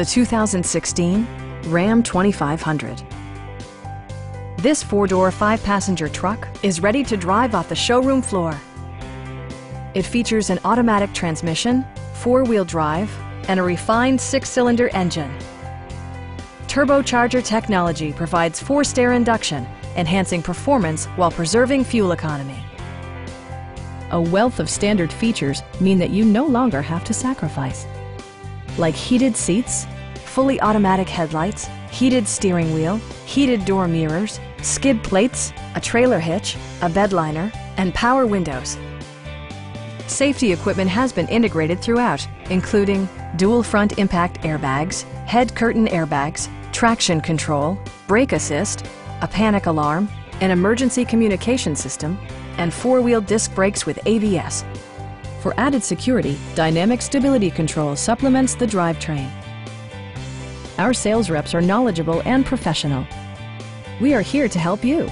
the 2016 Ram 2500. This four-door, five-passenger truck is ready to drive off the showroom floor. It features an automatic transmission, four-wheel drive, and a refined six-cylinder engine. Turbocharger technology provides forced air induction, enhancing performance while preserving fuel economy. A wealth of standard features mean that you no longer have to sacrifice, like heated seats, fully automatic headlights, heated steering wheel, heated door mirrors, skid plates, a trailer hitch, a bed liner, and power windows. Safety equipment has been integrated throughout, including dual front impact airbags, head curtain airbags, traction control, brake assist, a panic alarm, an emergency communication system, and four-wheel disc brakes with ABS. For added security, dynamic stability control supplements the drivetrain. Our sales reps are knowledgeable and professional. We are here to help you.